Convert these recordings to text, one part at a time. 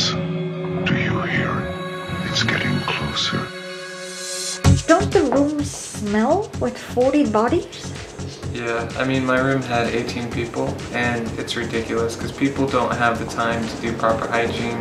Yes. Do you hear it? It's getting closer. Don't the room smell with 40 bodies? Yeah, I mean, my room had 18 people, and it's ridiculous because people don't have the time to do proper hygiene.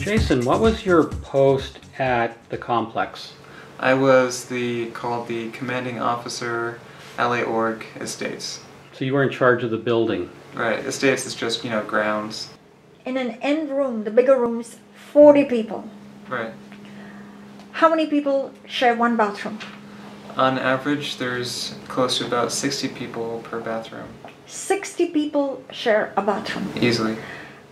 Jason, what was your post at the complex? I was called the commanding officer, LA Org Estates. So you were in charge of the building. Right, Estates is just, you know, grounds. In an end room, the bigger rooms, 40 people. Right. How many people share one bathroom? On average, there's close to about 60 people per bathroom. 60 people share a bathroom? Easily.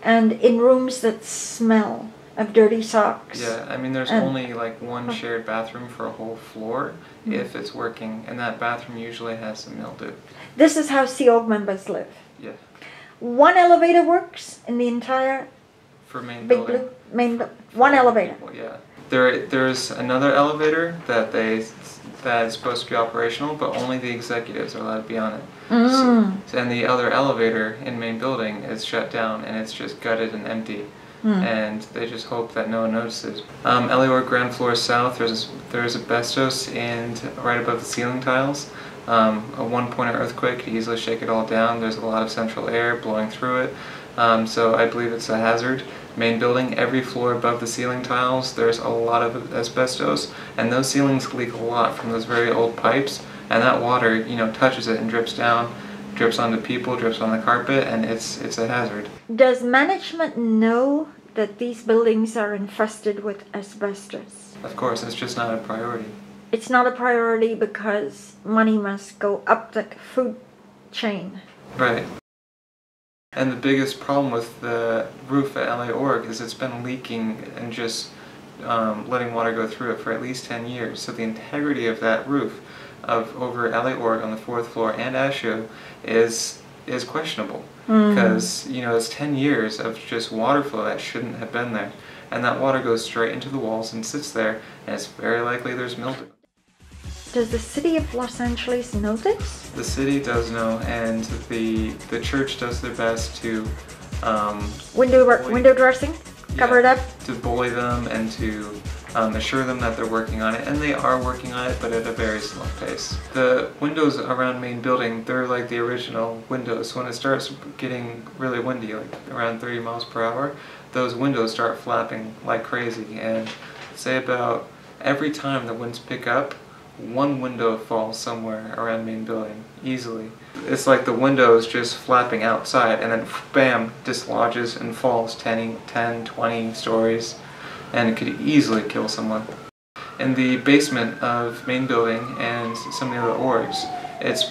And in rooms that smell of dirty socks. Yeah, I mean, there's only like one shared bathroom for a whole floor if it's working, and that bathroom usually has some mildew. This is how Sea Org members live. Yeah. One elevator works in the entire main elevator. People, yeah. There's another elevator that is supposed to be operational, but only the executives are allowed to be on it. So, and the other elevator in main building is shut down, and it's just gutted and empty. And they just hope that no one notices. LA Org ground floor south, there's asbestos and right above the ceiling tiles. A one-pointer earthquake could easily shake it all down. There's a lot of central air blowing through it, so I believe it's a hazard. Main building, every floor above the ceiling tiles, there's a lot of asbestos, and those ceilings leak a lot from those very old pipes, and that water, you know, touches it and drips down, drips onto people, drips on the carpet, and it's a hazard. Does management know that these buildings are infested with asbestos? Of course, it's just not a priority. It's not a priority because money must go up the food chain. Right. And the biggest problem with the roof at LA Org is it's been leaking and just letting water go through it for at least 10 years. So the integrity of that roof over LA Org on the 4th floor and Ashu is questionable. Because, you know, it's 10 years of just water flow that shouldn't have been there. And that water goes straight into the walls and sits there, and it's very likely there's mildew. Does the city of Los Angeles know this? The city does know, and the church does their best to window dressing, cover it up, to bully them and to assure them that they're working on it, and they are working on it, but at a very slow pace. The windows around main building, they're like the original windows. When it starts getting really windy, like around 30 miles per hour, those windows start flapping like crazy, and say about every time the winds pick up, one window falls somewhere around main building, easily. It's like the windows just flapping outside, and then bam, dislodges and falls 10, 20 stories, and it could easily kill someone. In the basement of main building and some of the other orgs, it's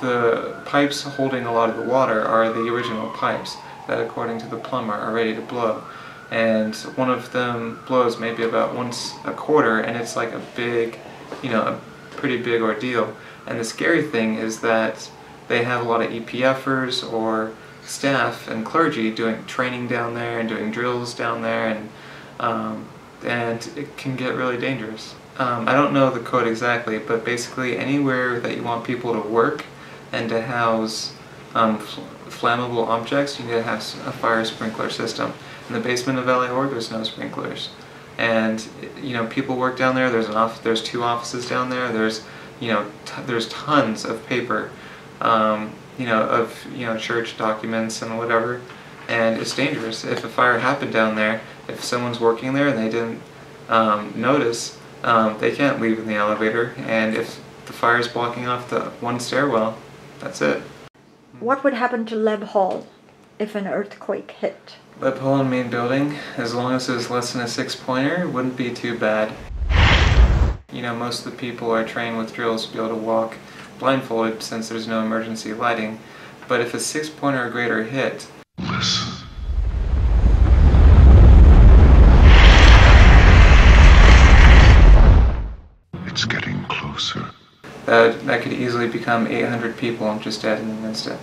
the pipes holding a lot of the water are the original pipes that, according to the plumber, are ready to blow. And one of them blows maybe about once a quarter, and it's like a big, you know, a pretty big ordeal. And the scary thing is that they have a lot of EPFers or staff and clergy doing training down there and doing drills down there, and it can get really dangerous. I don't know the code exactly, but basically anywhere that you want people to work and to house flammable objects, you need to have a fire sprinkler system. In the basement of LA Org, there's no sprinklers. And, you know, people work down there, there's two offices down there, there's tons of paper, church documents and whatever, and it's dangerous. If a fire happened down there, if someone's working there and they didn't notice, they can't leave in the elevator, and if the fire's blocking off the one stairwell, that's it. What would happen to Leb Hall if an earthquake hit? Leb Hall in main building, as long as it was less than a 6-pointer, wouldn't be too bad. You know, most of the people are trained with drills to be able to walk blindfolded since there's no emergency lighting. But if a 6-pointer or greater hit, listen. It's getting closer. That could easily become 800 people just dead in an instant.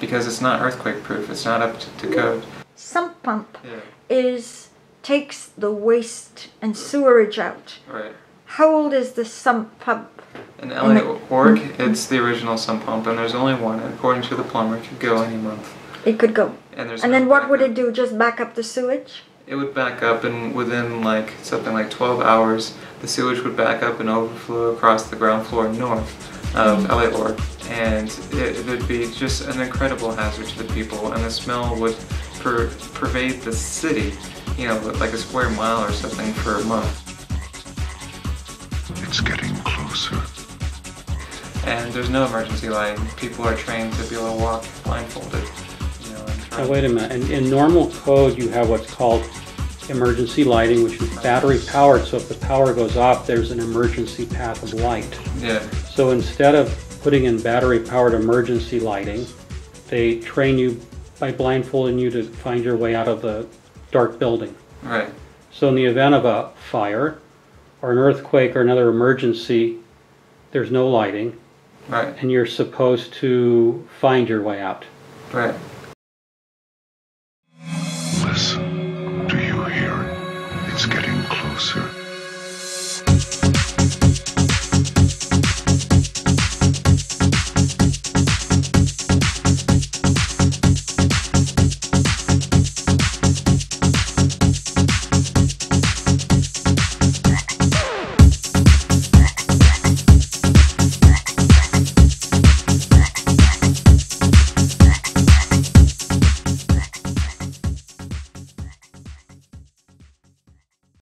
Because it's not earthquake-proof, it's not up to code. Sump pump takes the waste and sewerage out. Right. How old is the sump pump? In LA Org, it's the original sump pump, and there's only one. And according to the plumber, it could go any month. It could go. And there's. And no then what would it do? Just back up the sewage? It would back up, and within like something like 12 hours, the sewage would back up and overflow across the ground floor north of LA Org, and it would be just an incredible hazard to the people. And the smell would pervade the city, you know, like a square mile or something for a month. It's getting closer. And there's no emergency lighting. People are trained to be able to walk blindfolded. You know, now wait a minute. In normal code, you have what's called emergency lighting, which is battery powered. So if the power goes off, there's an emergency path of light. Yeah. So instead of putting in battery powered emergency lighting, they train you by blindfolding you to find your way out of the dark building. Right. So in the event of a fire, or an earthquake or another emergency, there's no lighting, right, and you're supposed to find your way out. Right. Listen, do you hear it? It's getting closer.